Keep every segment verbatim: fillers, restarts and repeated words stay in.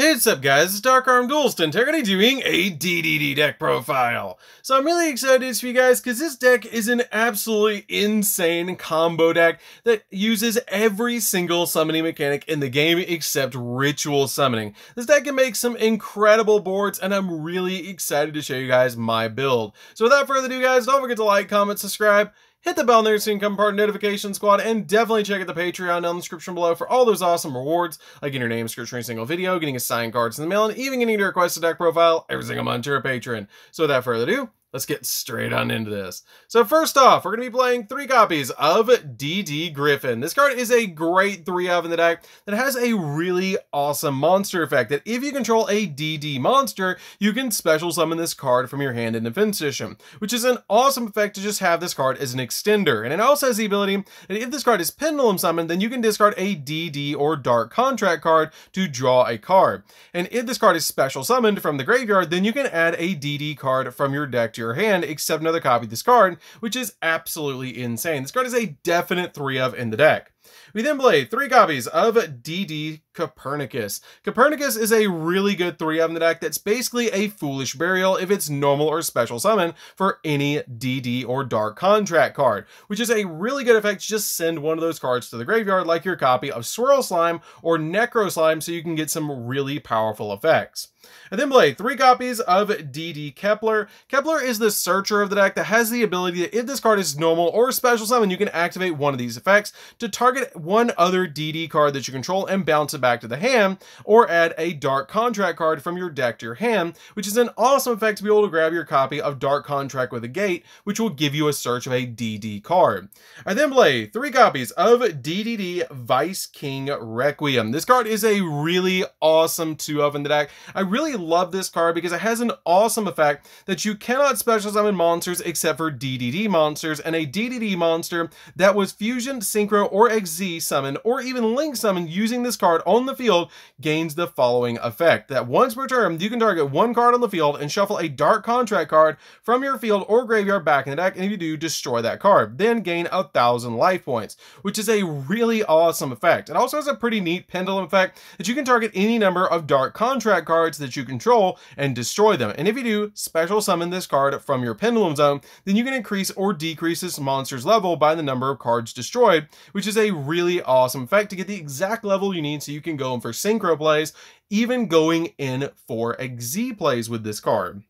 Hey, what's up guys, it's Dark Arm Duelist, Integrity doing a D D D deck profile. So I'm really excited for you guys because this deck is an absolutely insane combo deck that uses every single summoning mechanic in the game except ritual summoning. This deck can make some incredible boards and I'm really excited to show you guys my build. So without further ado guys, don't forget to like, comment, subscribe, hit the bell there so you can come part of the notification squad, and definitely check out the Patreon down in the description below for all those awesome rewards, like getting your name searched for every single video, getting a signed cards in the mail, and even getting to request a deck profile every single month to a patron. So without further ado, let's get straight on into this. So first off, we're going to be playing three copies of D D Griffin. This card is a great three of in the deck that has a really awesome monster effect that if you control a D D monster, you can special summon this card from your hand in defense position, which is an awesome effect to just have this card as an extender. And it also has the ability that if this card is pendulum summoned, then you can discard a D D or Dark Contract card to draw a card. And if this card is special summoned from the graveyard, then you can add a D D card from your deck to your hand except another copy of this card, which is absolutely insane. This card is a definite three of in the deck. We then play three copies of D D Copernicus. Copernicus is a really good three of in the deck that's basically a Foolish Burial if it's normal or special summon for any D D or Dark Contract card, which is a really good effect to just send one of those cards to the graveyard like your copy of Swirl Slime or Necro Slime so you can get some really powerful effects. And then play three copies of D D Kepler. Kepler is the searcher of the deck that has the ability that if this card is normal or special summon, you can activate one of these effects to target one other D D card that you control and bounce it back to the hand, or add a Dark Contract card from your deck to your hand, which is an awesome effect to be able to grab your copy of Dark Contract with the Gate, which will give you a search of a D D card. I then play three copies of D D D Vice King Requiem. This card is a really awesome two of in the deck. I really love this card because it has an awesome effect that you cannot special summon monsters except for D D D monsters, and a D D D monster that was fusion, synchro, or X Z summon, or even link summon using this card on the field gains the following effect: that once per turn, you can target one card on the field and shuffle a Dark Contract card from your field or graveyard back in the deck, and if you do, destroy that card. Then gain a thousand life points, which is a really awesome effect. It also has a pretty neat pendulum effect that you can target any number of Dark Contract cards that you control and destroy them. And if you do, special summon this card from your pendulum zone, then you can increase or decrease this monster's level by the number of cards destroyed, which is a really awesome effect to get the exact level you need so you can go in for synchro plays, even going in for X Z plays with this card.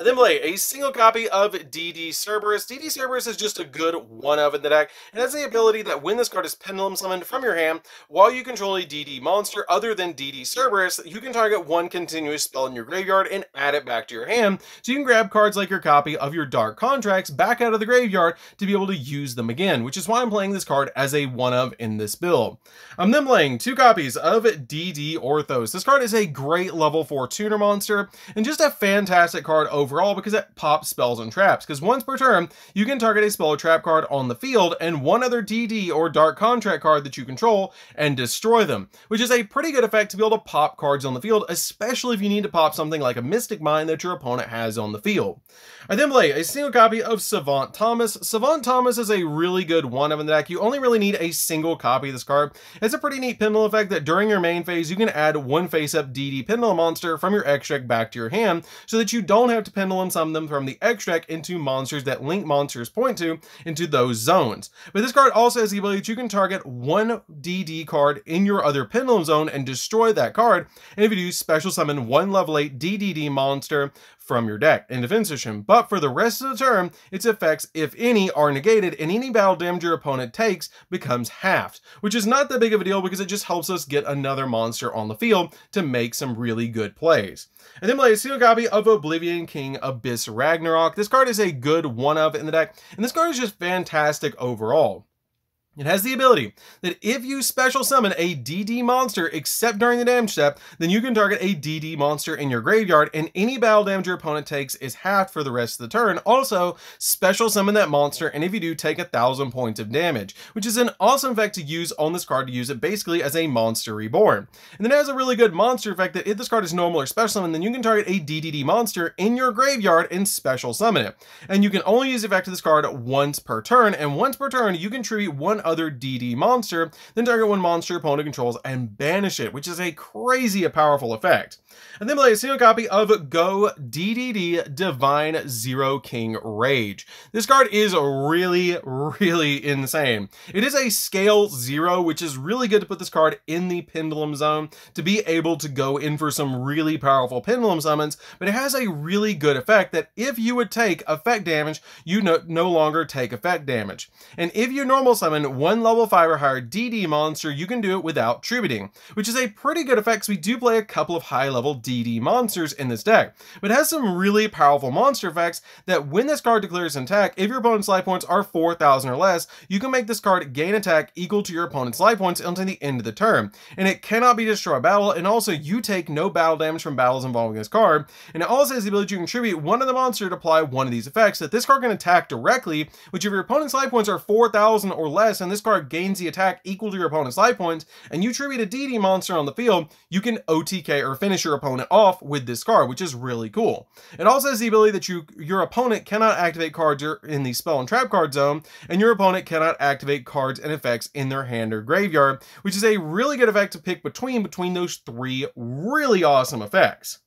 I then play a single copy of D D Cerberus. D D Cerberus is just a good one of in the deck and has the ability that when this card is pendulum summoned from your hand, while you control a D D monster other than D D Cerberus, you can target one continuous spell in your graveyard and add it back to your hand, so you can grab cards like your copy of your Dark Contracts back out of the graveyard to be able to use them again, which is why I'm playing this card as a one of in this build. I'm then playing two copies of D D Orthos. This card is a great level four tuner monster and just a fantastic card over overall because it pops spells and traps, because once per turn you can target a spell or trap card on the field and one other D D or Dark Contract card that you control and destroy them, which is a pretty good effect to be able to pop cards on the field, especially if you need to pop something like a Mystic Mine that your opponent has on the field. I then play a single copy of Savant Thomas. Savant Thomas is a really good one of in the deck. You only really need a single copy of this card. It's a pretty neat pendulum effect that during your main phase you can add one face up D D pendulum monster from your extra deck back to your hand so that you don't have to pendulum summon them from the extra deck into monsters that link monsters point to into those zones. But this card also has the ability that you can target one D D card in your other pendulum zone and destroy that card, and if you do, special summon one level eight D D D monster from your deck in defense position, but for the rest of the turn its effects, if any, are negated and any battle damage your opponent takes becomes halved, which is not that big of a deal because it just helps us get another monster on the field to make some really good plays. And then play a single copy of Oblivion King Abyss Ragnarok. This card is a good one of in the deck, and this card is just fantastic overall. It has the ability that if you special summon a D D monster except during the damage step, then you can target a D D monster in your graveyard and any battle damage your opponent takes is halved for the rest of the turn. Also, special summon that monster, and if you do, take a thousand points of damage, which is an awesome effect to use on this card, to use it basically as a monster reborn. And then it has a really good monster effect that if this card is normal or special summon, then you can target a D D D monster in your graveyard and special summon it. And you can only use the effect of this card once per turn, and once per turn you can tribute one other D D monster, then target one monster opponent controls and banish it, which is a crazy powerful effect. And then play a single copy of Go D D D Divine Zero King Rage. This card is really, really insane. It is a scale zero, which is really good to put this card in the pendulum zone to be able to go in for some really powerful pendulum summons, but it has a really good effect that if you would take effect damage, you no, no longer take effect damage. And if you normal summon one level five or higher D D monster, you can do it without tributing, which is a pretty good effect because we do play a couple of high level D D monsters in this deck, but it has some really powerful monster effects that when this card declares an attack, if your opponent's life points are four thousand or less, you can make this card gain attack equal to your opponent's life points until the end of the turn, and it cannot be destroyed battle, and also you take no battle damage from battles involving this card, and it also has the ability to contribute one of the monster to apply one of these effects that this card can attack directly, which if your opponent's life points are four thousand or less and this card gains the attack equal to your opponent's life points, and you tribute a D D monster on the field, you can O T K or finish your opponent off with this card, which is really cool. It also has the ability that you your opponent cannot activate cards in the spell and trap card zone, and your opponent cannot activate cards and effects in their hand or graveyard, which is a really good effect to pick between between those three really awesome effects.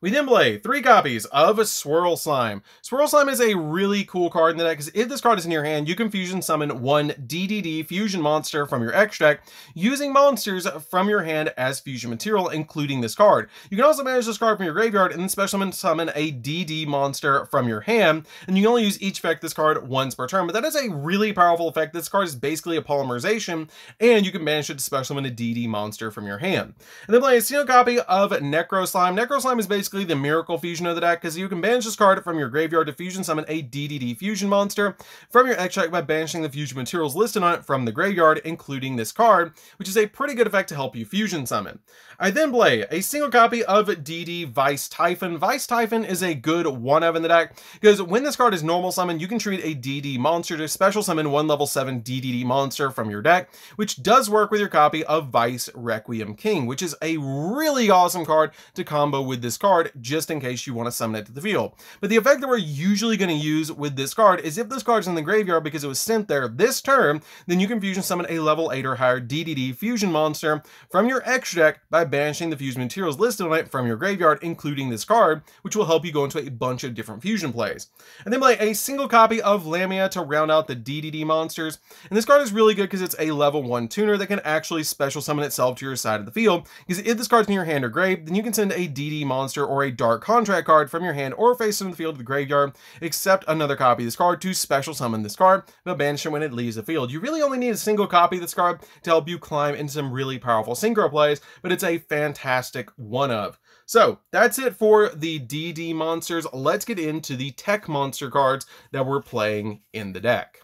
We then play three copies of Swirl Slime. Swirl Slime is a really cool card in the deck because if this card is in your hand, you can fusion summon one D D D fusion monster from your extract using monsters from your hand as fusion material, including this card. You can also manage this card from your graveyard and then special summon, summon a D D monster from your hand, and you can only use each effect this card once per turn, but that is a really powerful effect. This card is basically a polymerization, and you can manage it to special summon a D D monster from your hand. And then play a single copy of Necro Slime. Necro Slime is basically the miracle fusion of the deck because you can banish this card from your graveyard to fusion summon a D D D fusion monster from your extract by banishing the fusion materials listed on it from the graveyard, including this card, which is a pretty good effect to help you fusion summon. I then play a single copy of D D Vice Typhon. Vice Typhon is a good one of in the deck because when this card is normal summoned, you can treat a D D monster to special summon one level seven D D D monster from your deck, which does work with your copy of Vice Requiem King, which is a really awesome card to combo with this card, just in case you want to summon it to the field. But the effect that we're usually going to use with this card is if this card's in the graveyard because it was sent there this turn, then you can fusion summon a level eight or higher D D D fusion monster from your extra deck by banishing the fusion materials listed on it from your graveyard, including this card, which will help you go into a bunch of different fusion plays. And then play a single copy of Lamia to round out the D D D monsters. And this card is really good because it's a level one tuner that can actually special summon itself to your side of the field, because if this card's in your hand or grave, then you can send a D D monster or a Dark Contract card from your hand or face into the field of the graveyard, except another copy of this card to special summon this card, but banish it when it leaves the field. You really only need a single copy of this card to help you climb into some really powerful synchro plays, but it's a fantastic one of. So that's it for the D D monsters. Let's get into the tech monster cards that we're playing in the deck.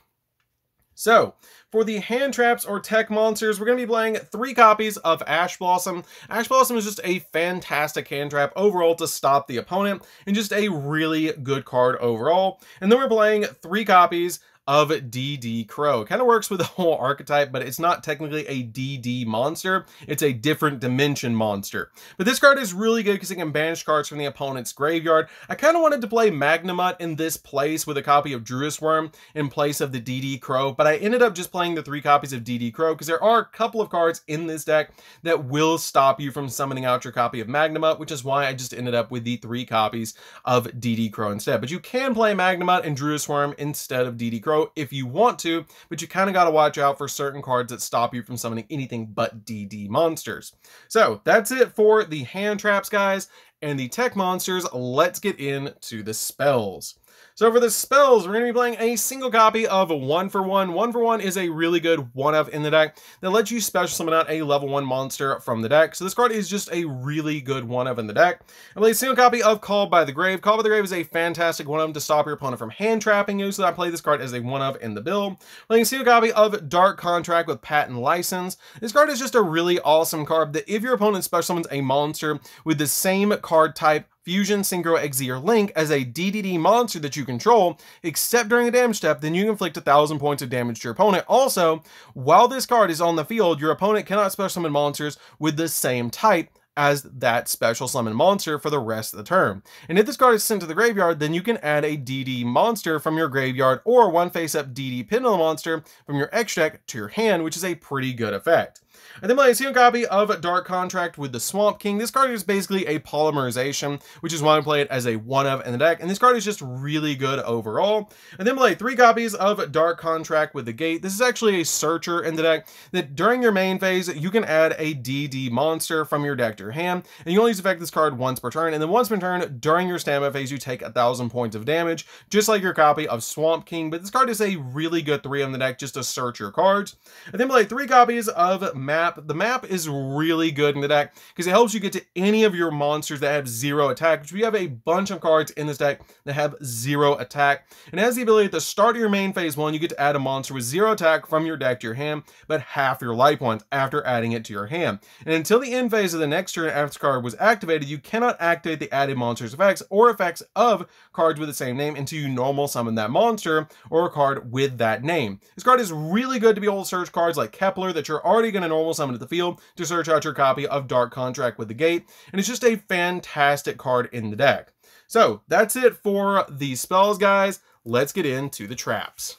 So, for the hand traps or tech monsters, we're going to be playing three copies of Ash Blossom. Ash Blossom is just a fantastic hand trap overall to stop the opponent, and just a really good card overall. And then we're playing three copies of D D Crow. Kind of works with the whole archetype, but it's not technically a D D monster. It's a different dimension monster. But this card is really good because it can banish cards from the opponent's graveyard. I kind of wanted to play Magnamut in this place with a copy of Druid's Worm in place of the D D Crow, but I ended up just playing the three copies of D D Crow because there are a couple of cards in this deck that will stop you from summoning out your copy of Magnamut, which is why I just ended up with the three copies of D D Crow instead. But you can play Magnamut and Druid's Worm instead of D D Crow if you want to, but you kind of got to watch out for certain cards that stop you from summoning anything but D D monsters. So that's it for the hand traps, guys, and the tech monsters. Let's get into the spells. So for the spells, we're going to be playing a single copy of One for One. One for One is a really good one of in the deck that lets you special summon out a level one monster from the deck. So this card is just a really good one of in the deck. I play a single copy of Called by the Grave. Called by the Grave is a fantastic one of to stop your opponent from hand trapping you. So I play this card as a one of in the build. Playing a single copy of Dark Contract with Patent License. This card is just a really awesome card that if your opponent special summons a monster with the same card type, fusion, synchro, X Z, or link as a D D D monster that you control, except during the damage step, then you inflict a thousand points of damage to your opponent. Also, while this card is on the field, your opponent cannot special summon monsters with the same type as that special summon monster for the rest of the turn. And if this card is sent to the graveyard, then you can add a D D monster from your graveyard or one face-up D D Pendulum monster from your extract to your hand, which is a pretty good effect. And then play a second copy of Dark Contract with the Swamp King. This card is basically a polymerization, which is why I play it as a one of in the deck, and this card is just really good overall. And then play three copies of Dark Contract with the Gate. This is actually a searcher in the deck that during your main phase, you can add a D D monster from your deck to your hand, and you only affect this card once per turn, and then once per turn during your stamina phase, you take a thousand points of damage, just like your copy of Swamp King. But this card is a really good three in the deck just to search your cards. And then play three copies of Map. The map is really good in the deck because it helps you get to any of your monsters that have zero attack, which we have a bunch of cards in this deck that have zero attack. And it has the ability at the start of your main phase one, you get to add a monster with zero attack from your deck to your hand, but half your life points after adding it to your hand. And until the end phase of the next turn after this card was activated, you cannot activate the added monster's effects or effects of cards with the same name until you normal summon that monster or a card with that name. This card is really good to be able to search cards like Kepler that you're already going to normal summon to the field to search out your copy of Dark Contract with the Gate, and it's just a fantastic card in the deck. So that's it for the spells, guys. Let's get into the traps.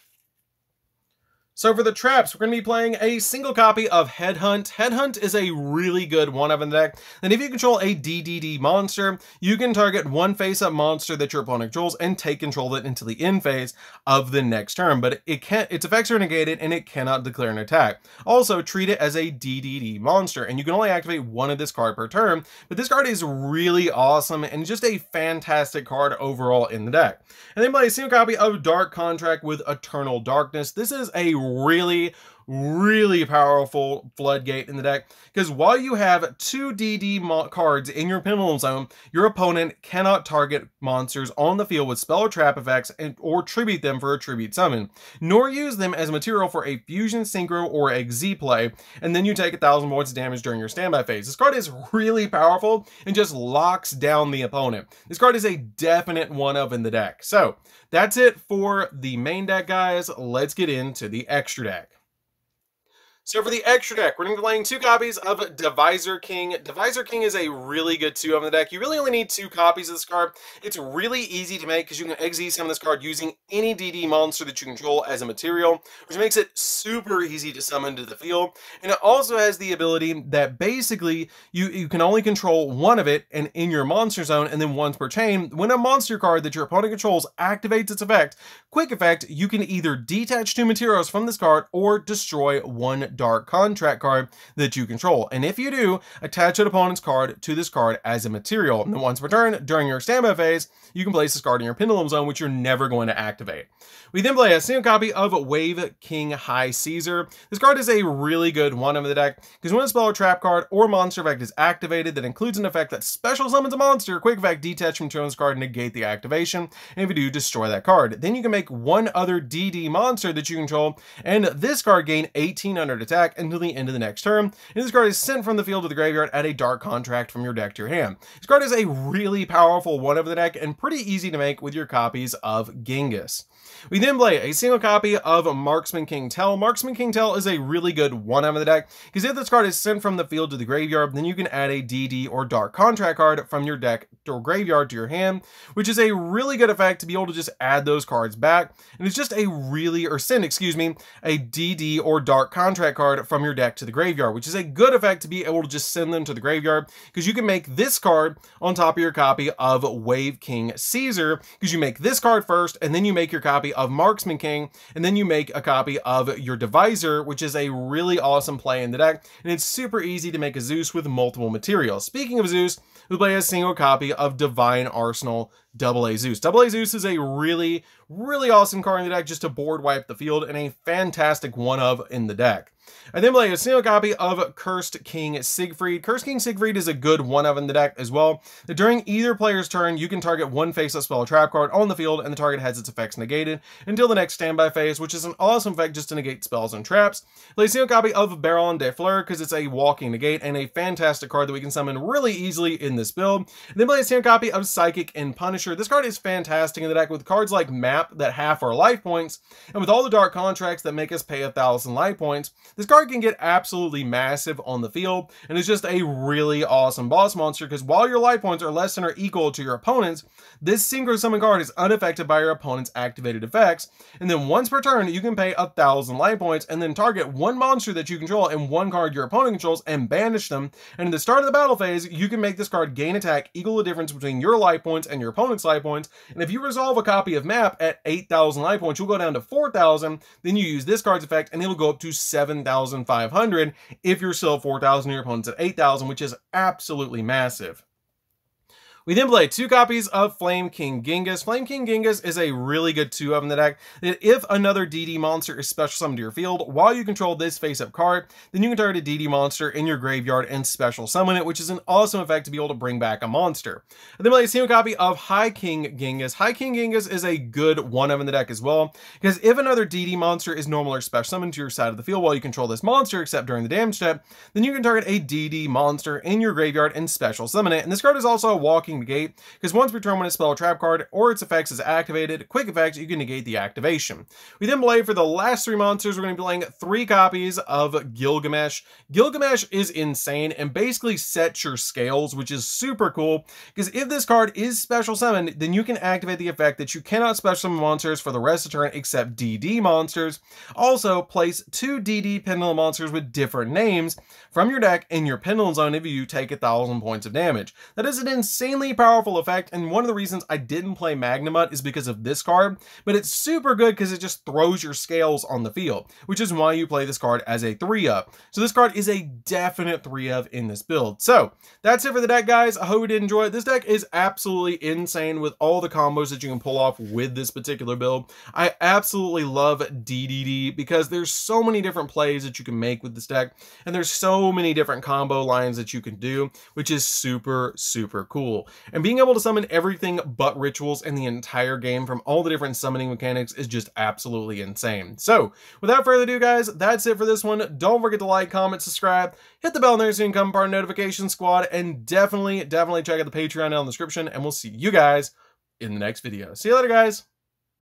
So for the traps, we're going to be playing a single copy of Headhunt. Headhunt is a really good one-of in the deck. And if you control a D D D monster, you can target one face-up monster that your opponent controls and take control of it until the end phase of the next turn. But it can't; its effects are negated and it cannot declare an attack. Also, treat it as a D D D monster, and you can only activate one of this card per turn. But this card is really awesome and just a fantastic card overall in the deck. And then play a single copy of Dark Contract with Eternal Darkness. This is a really, really powerful floodgate in the deck because while you have two D D cards in your Pendulum Zone, your opponent cannot target monsters on the field with spell or trap effects and or tribute them for a tribute summon, nor use them as material for a fusion, synchro, or X Z play, and then you take a thousand points of damage during your standby phase. This card is really powerful and just locks down the opponent. This card is a definite one of in the deck. So that's it for the main deck, guys. Let's get into the extra deck. So for the extra deck, we're going to be playing two copies of Divisor King. Divisor King is a really good two of the deck. You really only need two copies of this card. It's really easy to make because you can X Z summon this card using any D D monster that you control as a material, which makes it super easy to summon to the field. And it also has the ability that basically you, you can only control one of it and in your monster zone and then once per chain. When a monster card that your opponent controls activates its effect, quick effect, you can either detach two materials from this card or destroy one Dark Contract card that you control, and if you do, attach an opponent's card to this card as a material, and then once per turn during your standby phase you can place this card in your Pendulum Zone, which you're never going to activate. We then play a single copy of Wave King High Caesar. This card is a really good one of the deck because when a spell or trap card or monster effect is activated that includes an effect that special summons a monster, quick effect, detach from Chone's card, negate the activation, and if you do, destroy that card. Then you can make one other D D monster that you control and this card gain eighteen hundred attack until the end of the next turn, and this card is sent from the field to the graveyard at a Dark Contract from your deck to your hand. This card is a really powerful one of the deck and pretty easy to make with your copies of Genghis. We then play a single copy of Marksman King Tell. Marksman King Tell is a really good one of the deck because if this card is sent from the field to the graveyard, then you can add a D D or Dark Contract card from your deck or graveyard to your hand, which is a really good effect to be able to just add those cards back, and it's just a really or send, excuse me, a D D or Dark Contract card from your deck to the graveyard, which is a good effect to be able to just send them to the graveyard because you can make this card on top of your copy of Wave King Caesar because you make this card first and then you make your copy of Marksman King and then you make a copy of your Divisor, which is a really awesome play in the deck, and it's super easy to make a Zeus with multiple materials. Speaking of Zeus, we play a single copy of Divine Arsenal double A Zeus. double A Zeus is a really, really awesome card in the deck just to board wipe the field and a fantastic one of in the deck. I then play a single copy of Cursed King Siegfried. Cursed King Siegfried is a good one of in the deck as well. During either player's turn, you can target one face-up spell or trap card on the field, and the target has its effects negated until the next standby phase, which is an awesome effect just to negate spells and traps. Play a single copy of Baron de Fleur because it's a walking negate and a fantastic card that we can summon really easily in this build. And then play a single copy of Psychic and Punisher. This card is fantastic in the deck with cards like Map map that half our life points, and with all the dark contracts that make us pay a thousand life points, this card can get absolutely massive on the field, and it's just a really awesome boss monster, because while your life points are less than or equal to your opponent's, this single summon card is unaffected by your opponent's activated effects, and then once per turn you can pay a thousand life points and then target one monster that you control and one card your opponent controls and banish them, and at the start of the battle phase you can make this card gain attack equal the difference between your life points and your opponent's life points, and if you resolve a copy of map at eight thousand life points, you'll go down to four thousand, then you use this card's effect and it'll go up to seven thousand five hundred if you're still four thousand and your opponent's at eight thousand, which is absolutely massive. We then play two copies of Flame King Genghis. Flame King Genghis is a really good two of in the deck, that if another D D monster is special summoned to your field, while you control this face-up card, then you can target a D D monster in your graveyard and special summon it, which is an awesome effect to be able to bring back a monster. And then we play a single copy of High King Genghis. High King Genghis is a good one of in the deck as well, because if another D D monster is normal or special summoned to your side of the field while you control this monster, except during the damage step, then you can target a D D monster in your graveyard and special summon it. And this card is also a walking negate, because once per turn when a spell or trap card or its effects is activated, quick effects, you can negate the activation. We then play for the last three monsters, we're going to be playing three copies of Gilgamesh. Gilgamesh is insane and basically sets your scales, which is super cool, because if this card is special summoned, then you can activate the effect that you cannot special summon monsters for the rest of the turn except D D monsters. Also, place two D D pendulum monsters with different names from your deck in your pendulum zone if you take a thousand points of damage. That is an insanely powerful effect, and one of the reasons I didn't play Magnamut is because of this card, but it's super good because it just throws your scales on the field, which is why you play this card as a three of. So this card is a definite three of in this build. So that's it for the deck, guys. I hope you did enjoy it. This deck is absolutely insane with all the combos that you can pull off with this particular build. I absolutely love D D D because there's so many different plays that you can make with this deck, and there's so many different combo lines that you can do, which is super, super cool. And being able to summon everything but rituals in the entire game from all the different summoning mechanics is just absolutely insane. So without further ado, guys, that's it for this one. Don't forget to like, comment, subscribe, hit the bell there so you can come part of notification squad, and definitely, definitely check out the Patreon down in the description, and we'll see you guys in the next video. See you later, guys.